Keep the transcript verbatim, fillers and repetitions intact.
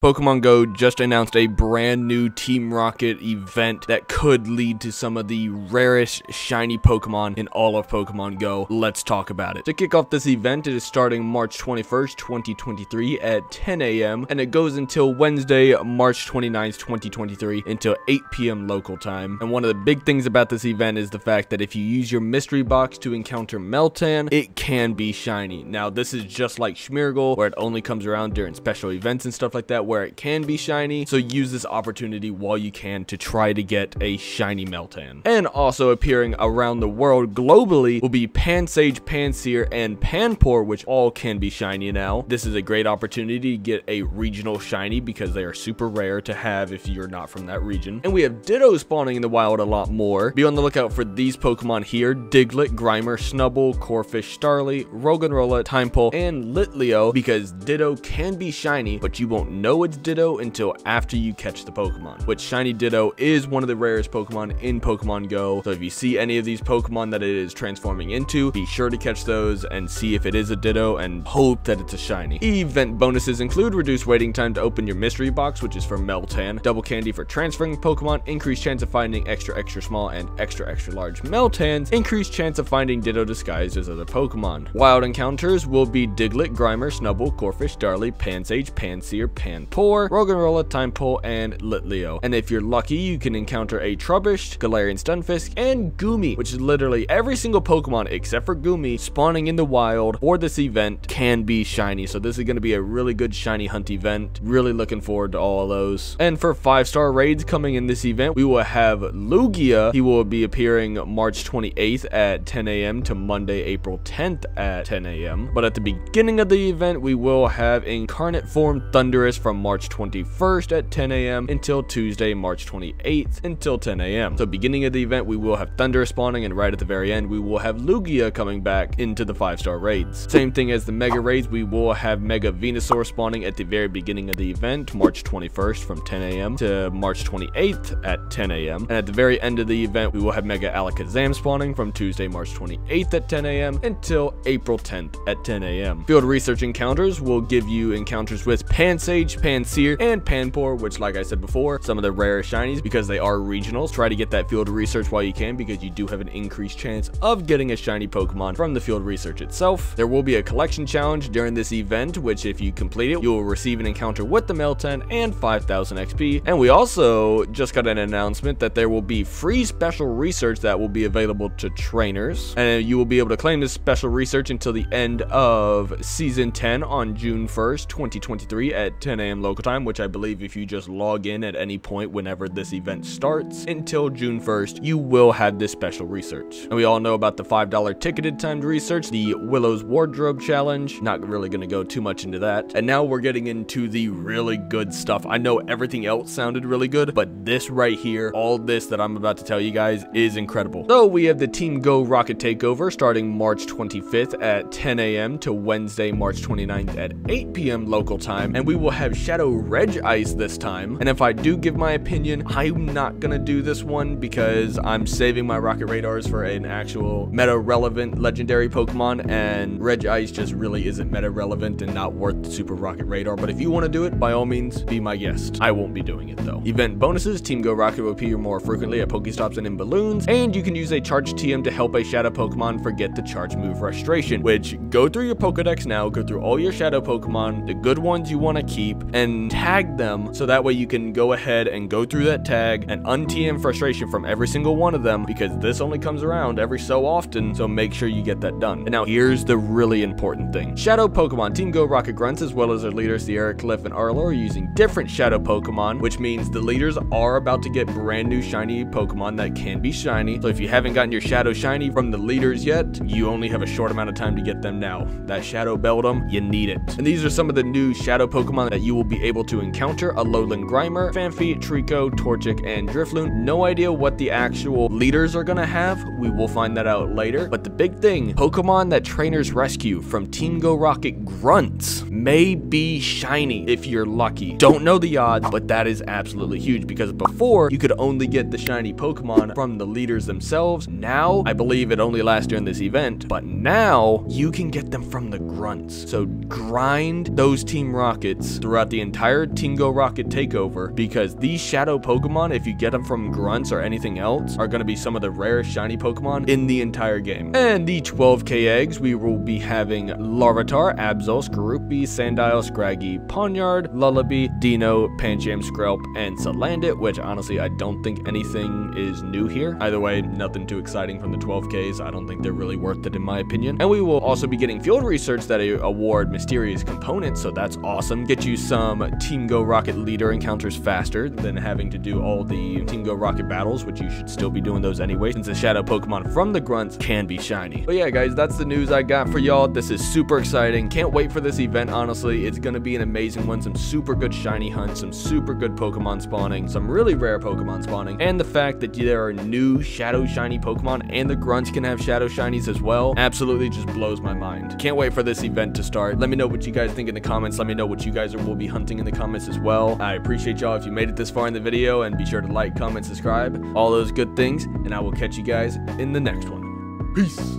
Pokemon Go just announced a brand new Team Rocket event that could lead to some of the rarest shiny Pokemon in all of Pokemon Go. Let's talk about it. To kick off this event, it is starting March twenty-first, twenty twenty-three at ten A M and it goes until Wednesday, March twenty-ninth, twenty twenty-three until eight P M local time. And one of the big things about this event is the fact that if you use your mystery box to encounter Meltan, it can be shiny. Now this is just like Smeargle, where it only comes around during special events and stuff like that, where it can be shiny, so use this opportunity while you can to try to get a shiny Meltan. And also appearing around the world globally will be Pansage, Pansear, and Panpour, which all can be shiny now. This is a great opportunity to get a regional shiny because they are super rare to have if you're not from that region. And we have Ditto spawning in the wild a lot more. Be on the lookout for these Pokemon here: Diglett, Grimer, Snubbull, Corphish, Starly, Roggenrola, Tympole, and Litleo, because Ditto can be shiny, but you won't know it's Ditto until after you catch the Pokemon, which shiny Ditto is one of the rarest Pokemon in Pokemon Go. So if you see any of these Pokemon that it is transforming into, be sure to catch those and see if it is a Ditto and hope that it's a shiny. Event bonuses include reduced waiting time to open your mystery box, which is for Meltan, double candy for transferring Pokemon, increased chance of finding extra extra small and extra extra large Meltans, increased chance of finding Ditto disguised as other Pokemon. Wild encounters will be Diglett, Grimer, Snubbull, Corphish, Starly, Pansage, Pansear, Panpour, Roggenrola, Tympole, and Litleo. And if you're lucky, you can encounter a Trubbish, Galarian Stunfisk, and Goomy, which is literally every single Pokemon except for Goomy spawning in the wild or this event can be shiny. So this is going to be a really good shiny hunt event. Really looking forward to all of those. And for five-star raids coming in this event, we will have Lugia. He will be appearing March twenty-eighth at ten A M to Monday, April tenth at ten A M But at the beginning of the event, we will have Incarnate Form Thundurus from March twenty-first at ten A M until Tuesday, March twenty-eighth until ten A M So beginning of the event, we will have Thunder spawning, and right at the very end, we will have Lugia coming back into the five-star raids. Same thing as the Mega raids, we will have Mega Venusaur spawning at the very beginning of the event, March twenty-first from ten A M to March twenty-eighth at ten A M And at the very end of the event, we will have Mega Alakazam spawning from Tuesday, March twenty-eighth at ten A M until April tenth at ten A M Field Research encounters will give you encounters with Pansage, Pansear, and Panpour, which, like I said before, some of the rarest shinies because they are regionals. Try to get that field research while you can, because you do have an increased chance of getting a shiny Pokemon from the field research itself. There will be a collection challenge during this event, which if you complete it, you will receive an encounter with the Meltan and five thousand X P. And we also just got an announcement that there will be free special research that will be available to trainers, and you will be able to claim this special research until the end of season ten on June first, twenty twenty-three at ten A M local time, which I believe if you just log in at any point whenever this event starts until June first, you will have this special research. And we all know about the five dollar ticketed timed research, the Willow's Wardrobe Challenge. Not really going to go too much into that. And now we're getting into the really good stuff. I know everything else sounded really good, but this right here, all this that I'm about to tell you guys, is incredible. So we have the Team Go Rocket Takeover starting March twenty-fifth at ten A M to Wednesday, March twenty-ninth at eight P M local time. And we will have Shadow Regice this time, and if I do give my opinion, I'm not gonna do this one because I'm saving my Rocket Radars for an actual meta relevant legendary Pokemon, and Regice just really isn't meta relevant and not worth the Super Rocket Radar. But if you want to do it, by all means, be my guest. I won't be doing it though. Event bonuses: Team Go Rocket will appear more frequently at Pokestops and in balloons, and you can use a charge T M to help a Shadow Pokemon forget the charge move frustration. Which, go through your Pokedex now, go through all your Shadow Pokemon, the good ones you want to keep, and tag them, so that way you can go ahead and go through that tag and un-T M frustration from every single one of them, because this only comes around every so often, so make sure you get that done. And now here's the really important thing. Shadow Pokemon Team Go Rocket Grunts, as well as their leaders Sierra, Cliff, and Arlo, are using different Shadow Pokemon, which means the leaders are about to get brand new shiny Pokemon that can be shiny. So if you haven't gotten your Shadow Shiny from the leaders yet, you only have a short amount of time to get them now. That Shadow Beldum, you need it. And these are some of the new Shadow Pokemon that you will be able to encounter: Alolan Grimer, Phanpy, Trico, Torchic, and Drifloon. No idea what the actual leaders are gonna have. We will find that out later. But the big thing, Pokemon that trainers rescue from Team Go Rocket Grunts may be shiny if you're lucky. Don't know the odds, but that is absolutely huge, because before, you could only get the shiny Pokemon from the leaders themselves. Now, I believe it only lasts during this event, but now you can get them from the grunts. So grind those Team Rockets throughout throughout the entire Team Go Rocket takeover, because these shadow Pokemon, if you get them from grunts or anything else, are going to be some of the rarest shiny Pokemon in the entire game. And the twelve K eggs, we will be having Larvitar, Absol, Skorupi, Sandile, Scraggy, Ponyard, Lullaby, Dino, Pancham, Skrelp, and Salandit, which honestly I don't think anything is new here. Either way, nothing too exciting from the twelve Ks. I don't think they're really worth it in my opinion. And we will also be getting field research that award mysterious components, so that's awesome. Get you some Team Go Rocket leader encounters faster than having to do all the Team Go Rocket battles, which you should still be doing those anyway, since the shadow Pokemon from the grunts can be shiny. But yeah guys, that's the news I got for y'all. This is super exciting. Can't wait for this event, honestly. It's gonna be an amazing one. Some super good shiny hunts, some super good Pokemon spawning, some really rare Pokemon spawning, and the fact that there are new shadow shiny Pokemon and the grunts can have shadow shinies as well absolutely just blows my mind. Can't wait for this event to start. Let me know what you guys think in the comments. Let me know what you guys are, will be hunting in the comments as well. I appreciate y'all if you made it this far in the video, and be sure to like, comment, subscribe, all those good things, and I will catch you guys in the next one. Peace.